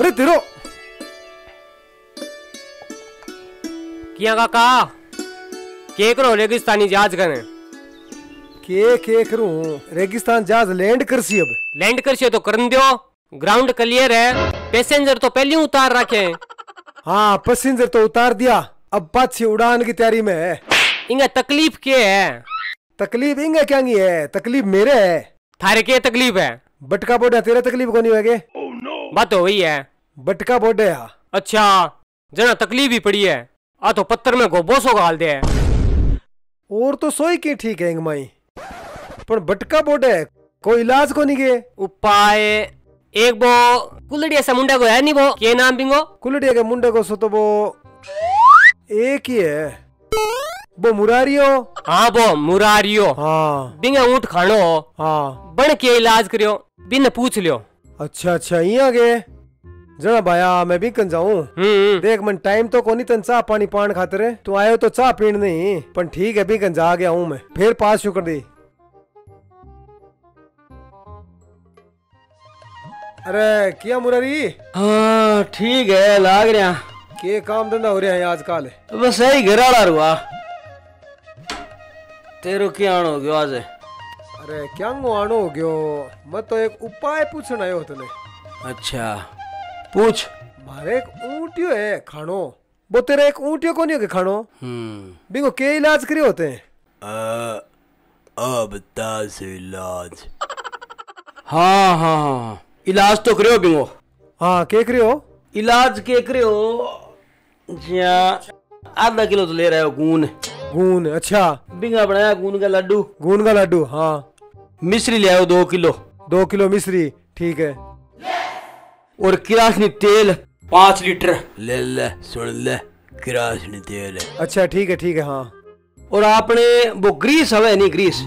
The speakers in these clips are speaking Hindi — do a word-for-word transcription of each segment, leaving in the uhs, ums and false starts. अरे तेरो किया काका केक रो रेगिस्तानी जहाज कने के केक रो रेगिस्तान जहाज लैंड करसी अब लैंड करसी तो करन दियो ग्राउंड क्लियर है पैसेंजर तो पहले उतार रखे हाँ पैसेंजर तो उतार दिया अब पाछी उड़ान की तैयारी में है। इंगे तकलीफ क्या है? तकलीफ इंगे क्या नहीं है तकलीफ मेरे है थारे के तकलीफ है बटका बोडा तेरा तकलीफ को नहीं होगी oh, no. बात हो वही है बटका बोडा अच्छा जना तकलीफ ही पड़ी है आ तो पत्थर में गोबो सो गाल दे और तो सोई के ठीक है इंगमाई पर बटका बोडा कोई इलाज को नहीं गे उपाय एक वो कुलड़िया से मुंडा को है नहीं वो के नाम बिंगो कुलड़िया के मुंडा को सो तो वो एक ही है वो मुरारियो हाँ वो मुरारियो हाँ बिंगा ऊँट खानो हाँ बन के इलाज करियो बिन पूछ लियो अच्छा अच्छा यहाँ के जना भाया मैं भी कन जाऊँ देख मन टाइम तो कोनी तन चाह पानी पान खाते रहे तू आयो तो चाह पीण नहीं पर ठीक है भी कन जा गया हूँ मैं फिर पास शुक्र दी अरे क्या मुरारी हाँ ठीक है लाग रहा के काम धंधा हो रहा है आजकल बस यही घर आला रुआ तेरो क्या आनो हो गयो आज अरे क्या आनो हो गयो मैं तो एक उपाय पूछना आयो तने अच्छा पूछ मारे एक ऊँटियो है खानो वो तेरा एक ऊँटियो को नहीं होगा खानो हम्म बिंगो के इलाज करे होते हैं अब ताज़ इलाज हाँ हाँ हाँ इलाज तो करियो बिंगो हाँ के करियो इलाज के करियो आधा किलो तो ले रहे हो गून गून अच्छा बिंगा बनाया गून का लड्डू गून का लड्डू हाँ मिश्री ले आओ दो किलो दो किलो मिश्री ठीक है और किरासनी तेल पाँच लीटर ले ले सुन ले किरासनी तेल अच्छा ठीक है ठीक है हाँ और आपने वो ग्रीस हवे नहीं ग्रीस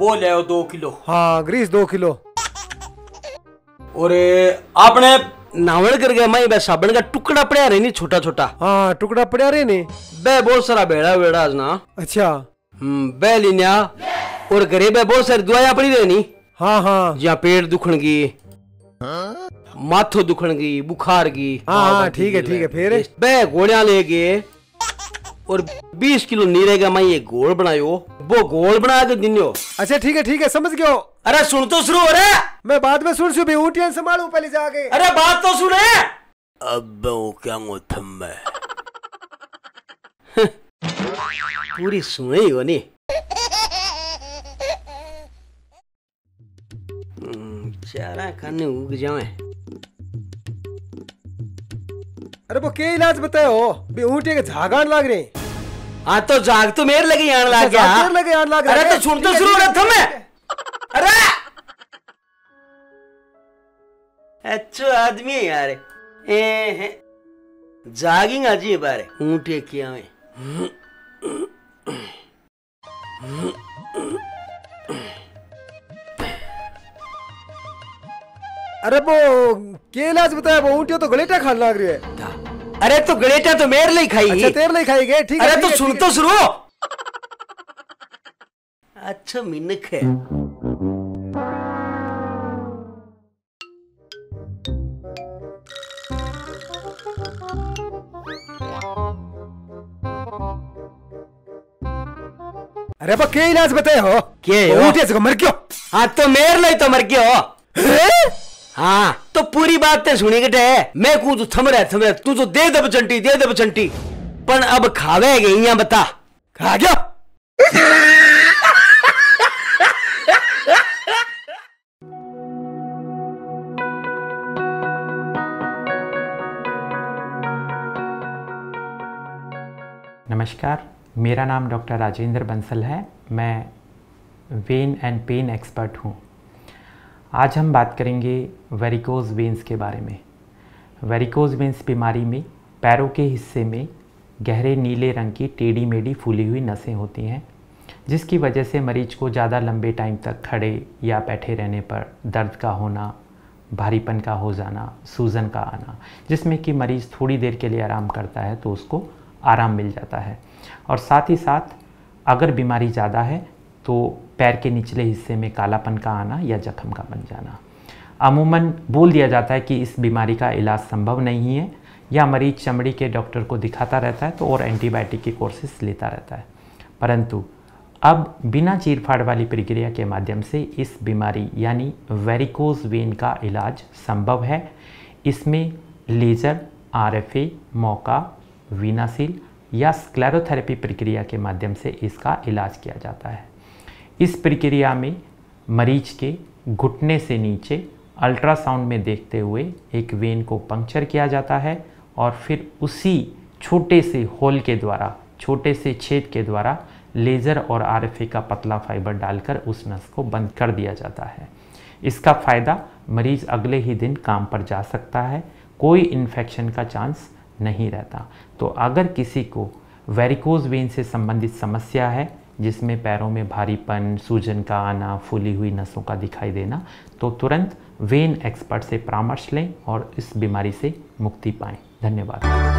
वो ले आओ दो किलो हाँ ग्रीस दो किलो और आपने नावल करके माई बे साबन का टुकड़ा पड़ा रहे नहीं छोटा छोटा हाँ टुकड़ा पड़ा रहे नहीं बे बहुत सारा बेड़ा बेड़ा ना अच्छा हम्म बे लिनिया और घरे बे बहुत सारी दवाइयां पड़ी रहे नहीं हाँ हाँ जहाँ पेट दुखन की माथो दुखन की बुखार की हाँ ठीक है ठीक है फिर बे गोलियां लेके और बीस किलो नीरे का माई एक घोल बनायो वो घोल बना के दिनियो अच्छा ठीक है ठीक है समझ गयो अरे सुन तो शुरू हो रहा मैं बाद में सुन सुबह ऊँटियाँ संभालू पहले जाके अरे बात तो सुने अब क्या थम पूरी सुनी हो नहीं चारा खाने उग जाए अरे वो क्या इलाज बताओ भी ऊँटिया के झागान लाग रहे हाँ तो जाग तो मेर लगे यान लाग यार लगे यान लाग अरे तो सुन तो शुरू हो रहा थम अरे अच्छो आदमी है यार जागिंग अजीब बारे ऊँटे किया में अरे वो केलाज बताया वो ऊँटियों तो गलेटा खान लग रही है अरे तो गलेटा तो मेरे लिए खाई अच्छा तेरे लिए खाई गए ठीक है अरे तो सुन तो शुरू अच्छा मिनक है अरे अब क्या इलाज बताए हो के मर क्यों हाँ तो मेरे लिए तो मर क्यों हाँ तो पूरी बात तो सुनी कटे मैं कू तू थम रहा थम रहा तू तो दे दे बचंटी दे दे बचंटी पर अब खावे गई यहाँ बता खा गया नमस्कार मेरा नाम डॉक्टर राजेंद्र बंसल है मैं वेन एंड पेन एक्सपर्ट हूँ। आज हम बात करेंगे वेरिकोज वेंस के बारे में। वेरिकोज वेंस बीमारी में पैरों के हिस्से में गहरे नीले रंग की टेढ़ी मेढ़ी फूली हुई नसें होती हैं जिसकी वजह से मरीज को ज़्यादा लंबे टाइम तक खड़े या बैठे रहने पर दर्द का होना भारीपन का हो जाना सूजन का आना जिसमें कि मरीज़ थोड़ी देर के लिए आराम करता है तो उसको आराम मिल जाता है और साथ ही साथ अगर बीमारी ज़्यादा है तो पैर के निचले हिस्से में कालापन का आना या जख्म का बन जाना अमूमन बोल दिया जाता है कि इस बीमारी का इलाज संभव नहीं है, या मरीज चमड़ी के डॉक्टर को दिखाता रहता है तो और एंटीबायोटिक की कोर्सेस लेता रहता है। परंतु अब बिना चीरफाड़ वाली प्रक्रिया के माध्यम से इस बीमारी यानी वेरिकोज वेन का इलाज संभव है। इसमें laser, R F A, MOCA, VenaSeal या स्क्लेरोथेरेपी प्रक्रिया के माध्यम से इसका इलाज किया जाता है। इस प्रक्रिया में मरीज के घुटने से नीचे अल्ट्रासाउंड में देखते हुए एक वेन को पंक्चर किया जाता है और फिर उसी छोटे से होल के द्वारा, छोटे से छेद के द्वारा लेज़र और आर एफ ए का पतला फाइबर डालकर उस नस को बंद कर दिया जाता है। इसका फ़ायदा, मरीज़ अगले ही दिन काम पर जा सकता है, कोई इन्फेक्शन का चांस नहीं रहता। तो अगर किसी को वेरिकोज वेन से संबंधित समस्या है जिसमें पैरों में भारीपन, सूजन का आना, फूली हुई नसों का दिखाई देना, तो तुरंत वेन एक्सपर्ट से परामर्श लें और इस बीमारी से मुक्ति पाएं। धन्यवाद।